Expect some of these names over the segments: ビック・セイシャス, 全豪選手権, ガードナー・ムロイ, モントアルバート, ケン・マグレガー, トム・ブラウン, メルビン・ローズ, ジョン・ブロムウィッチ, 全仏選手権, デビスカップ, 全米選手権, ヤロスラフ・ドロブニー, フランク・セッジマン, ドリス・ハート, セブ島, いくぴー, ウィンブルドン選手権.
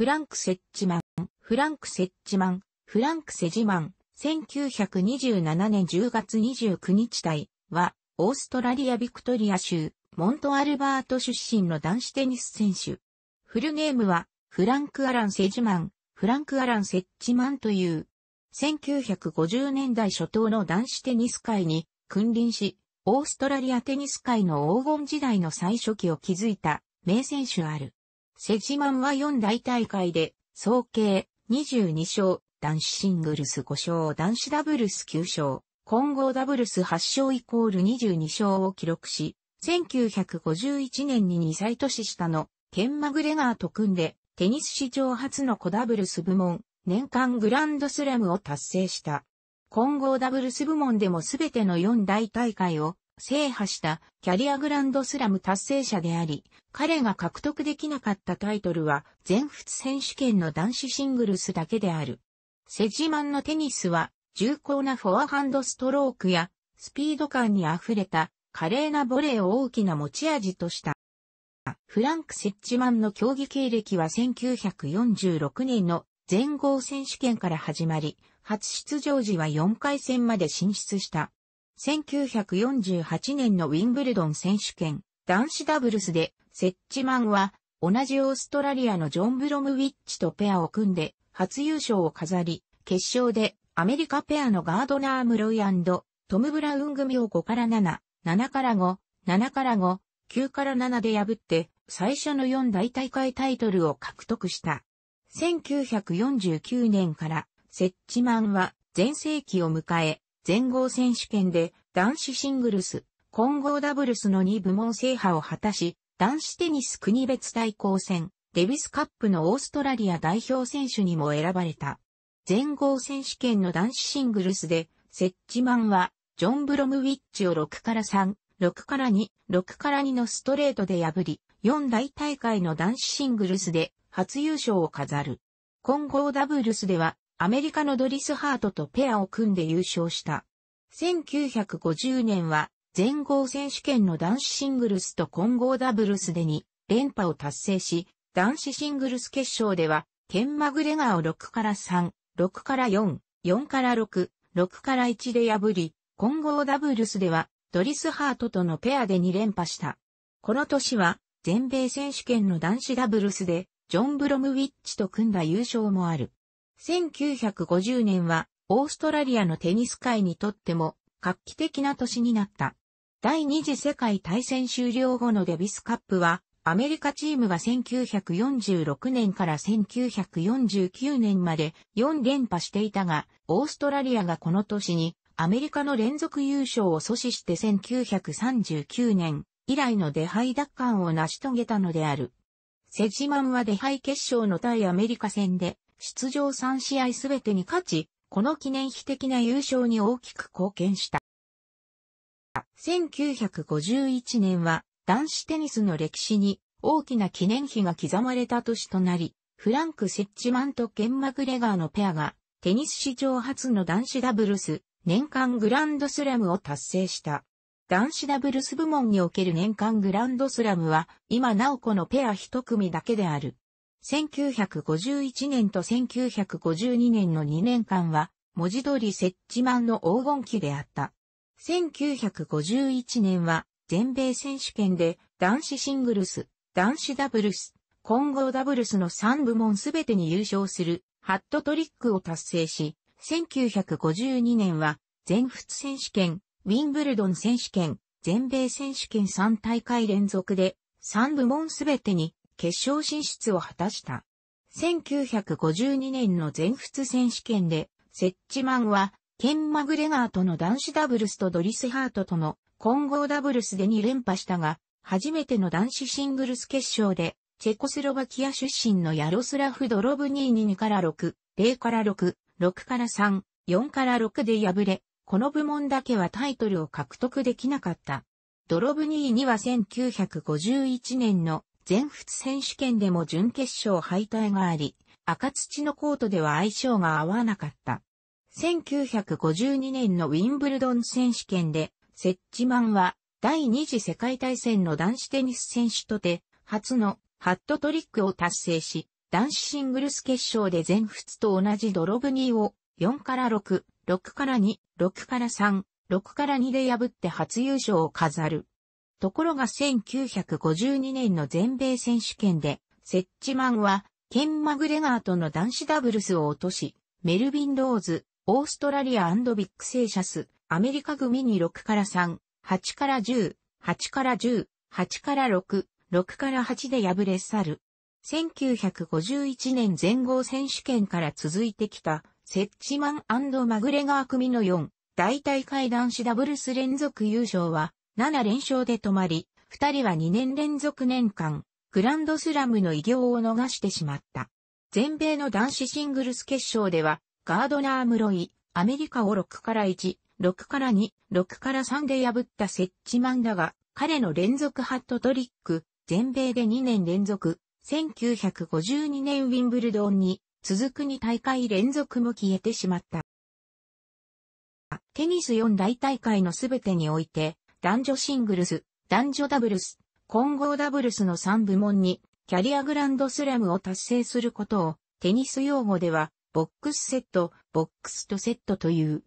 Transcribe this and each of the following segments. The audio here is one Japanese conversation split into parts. フランク・セッジマン、フランク・セジマン、1927年10月29日体は、オーストラリア・ビクトリア州、モントアルバート出身の男子テニス選手。フルネームは、フランク・アラン・セッジマンという、1950年代初頭の男子テニス界に君臨し、オーストラリアテニス界の黄金時代の最初期を築いた名選手ある。セジマンは4大大会で、総計22勝、男子シングルス5勝、男子ダブルス9勝、混合ダブルス8勝イコール22勝を記録し、1951年に2歳年下のケン・マグレガーと組んで、テニス史上初の子ダブルス部門、年間グランドスラムを達成した。混合ダブルス部門でもすべての4大大会を制覇したキャリアグランドスラム達成者であり、彼が獲得できなかったタイトルは全仏選手権の男子シングルスだけである。セジマンのテニスは重厚なフォアハンドストロークやスピード感に溢れた華麗なボレーを大きな持ち味とした。フランク・セッジマンの競技経歴は1946年の全豪選手権から始まり、初出場時は4回戦まで進出した。1948年のウィンブルドン選手権、男子ダブルスで、セッジマンは、同じオーストラリアのジョン・ブロムウィッチとペアを組んで、初優勝を飾り、決勝で、アメリカペアのガードナー・ムロイ&トム・ブラウン組を5-7、7-5、7-5、9-7で破って、最初の4大大会タイトルを獲得した。1949年から、セッジマンは全盛期を迎え、全豪選手権で男子シングルス、混合ダブルスの2部門制覇を果たし、男子テニス国別対抗戦、デビスカップのオーストラリア代表選手にも選ばれた。全豪選手権の男子シングルスで、セッジマンは、ジョン・ブロムウィッチを6-3、6-2、6-2のストレートで破り、4大大会の男子シングルスで、初優勝を飾る。混合ダブルスではアメリカのドリス・ハートとペアを組んで優勝した。1950年は全豪選手権の男子シングルスと混合ダブルスで2連覇を達成し、男子シングルス決勝ではケン・マグレガーを6-3、6-4、4-6、6-1で破り、混合ダブルスではドリス・ハートとのペアで2連覇した。この年は全米選手権の男子ダブルスでジョン・ブロムウィッチと組んだ優勝もある。1950年はオーストラリアのテニス界にとっても画期的な年になった。第二次世界大戦終了後のデビスカップはアメリカチームが1946年から1949年まで4連覇していたが、オーストラリアがこの年にアメリカの連続優勝を阻止して1939年以来のデ敗奪還を成し遂げたのである。セジマンはデ敗決勝の対アメリカ戦で出場3試合すべてに勝ち、この記念碑的な優勝に大きく貢献した。1951年は男子テニスの歴史に大きな記念碑が刻まれた年となり、フランク・セッジマンとケン・マグレガーのペアがテニス史上初の男子ダブルス年間グランドスラムを達成した。男子ダブルス部門における年間グランドスラムは、今なおこのペア一組だけである。1951年と1952年の2年間は、文字通りセッジマンの黄金期であった。1951年は、全米選手権で、男子シングルス、男子ダブルス、混合ダブルスの3部門すべてに優勝する、ハットトリックを達成し、1952年は、全仏選手権、ウィンブルドン選手権、全米選手権3大会連続で3部門すべてに決勝進出を果たした。1952年の全仏選手権で、セッジマンは、ケン・マグレガーとの男子ダブルスとドリス・ハートとの混合ダブルスで2連覇したが、初めての男子シングルス決勝で、チェコスロバキア出身のヤロスラフ・ドロブニーに2-6、0-6、6-3、4-6で敗れ、この部門だけはタイトルを獲得できなかった。ドロブニーには1951年の全仏選手権でも準決勝敗退があり、赤土のコートでは相性が合わなかった。1952年のウィンブルドン選手権で、セッジマンは第二次世界大戦の男子テニス選手とて、初のハットトリックを達成し、男子シングルス決勝で全仏と同じドロブニーを4から6、6から2、6から3、6から2で破って初優勝を飾る。ところが1952年の全米選手権で、セッチマンは、ケン・マグレガーとの男子ダブルスを落とし、メルビン・ローズ、オーストラリア&ビック・セーシャス、アメリカ組に6から3、8から10、8から10、8から6、6から8で敗れ去る。1951年全豪選手権から続いてきた、セッチマン&マグレガー組の4、大大会男子ダブルス連続優勝は、7連勝で止まり、2人は2年連続年間、グランドスラムの偉業を逃してしまった。全米の男子シングルス決勝では、ガードナー・ムロイ、アメリカを6から1、6から2、6から3で破ったセッチマンだが、彼の連続ハットトリック、全米で2年連続、1952年ウィンブルドンに続く2大会連続も消えてしまった。テニス4大大会のすべてにおいて、男女シングルス、男女ダブルス、混合ダブルスの3部門にキャリアグランドスラムを達成することをテニス用語ではボックスセット、ボックスとセットという。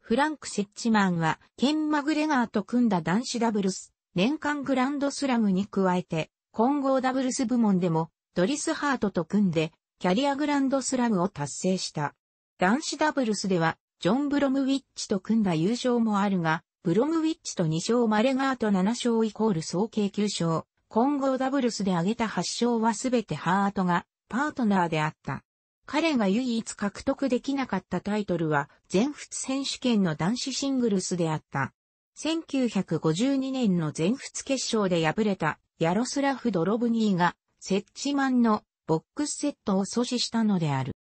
フランク・セッチマンはケン・マグレガーと組んだ男子ダブルス、年間グランドスラムに加えて、混合ダブルス部門でもドリス・ハートと組んでキャリアグランドスラムを達成した。男子ダブルスではジョン・ブロムウィッチと組んだ優勝もあるが、ブロムウィッチと2勝マレガーと7勝イコール総計9勝。混合ダブルスで挙げた8勝はすべてハートがパートナーであった。彼が唯一獲得できなかったタイトルは全仏選手権の男子シングルスであった。1952年の全仏決勝で敗れたヤロスラフ・ドロブニーがセッチマンのボックスセットを阻止したのである。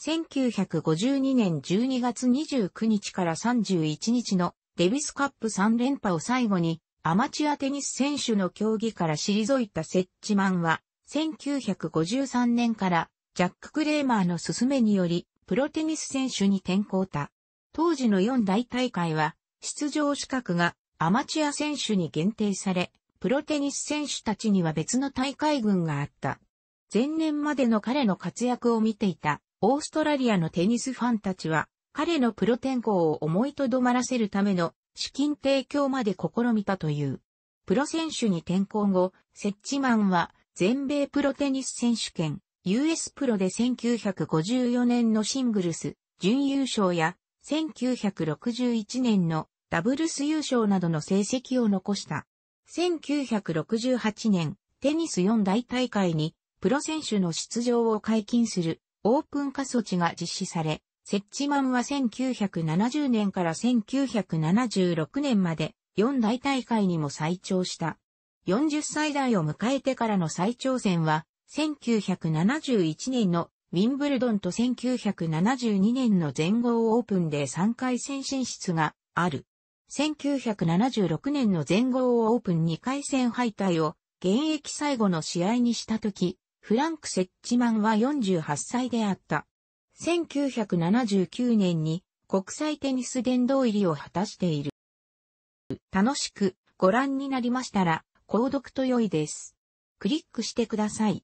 1952年12月29日から31日のデビスカップ3連覇を最後にアマチュアテニス選手の競技から退いたセッチマンは1953年からジャック・クレーマーの勧めによりプロテニス選手に転向した。当時の4大大会は出場資格がアマチュア選手に限定されプロテニス選手たちには別の大会群があった。前年までの彼の活躍を見ていたオーストラリアのテニスファンたちは彼のプロ転向を思いとどまらせるための資金提供まで試みたという。プロ選手に転向後、セッチマンは全米プロテニス選手権 US プロで1954年のシングルス準優勝や1961年のダブルス優勝などの成績を残した。1968年、テニス4大大会にプロ選手の出場を解禁するオープン化措置が実施され、セッチマンは1970年から1976年まで4大大会にも再挑した。40歳代を迎えてからの再挑戦は1971年のウィンブルドンと1972年の全豪オープンで3回戦進出がある。1976年の全豪オープン2回戦敗退を現役最後の試合にしたとき、フランク・セッチマンは48歳であった。1979年に国際テニス殿堂入りを果たしている。楽しくご覧になりましたら購読と良いです。クリックしてください。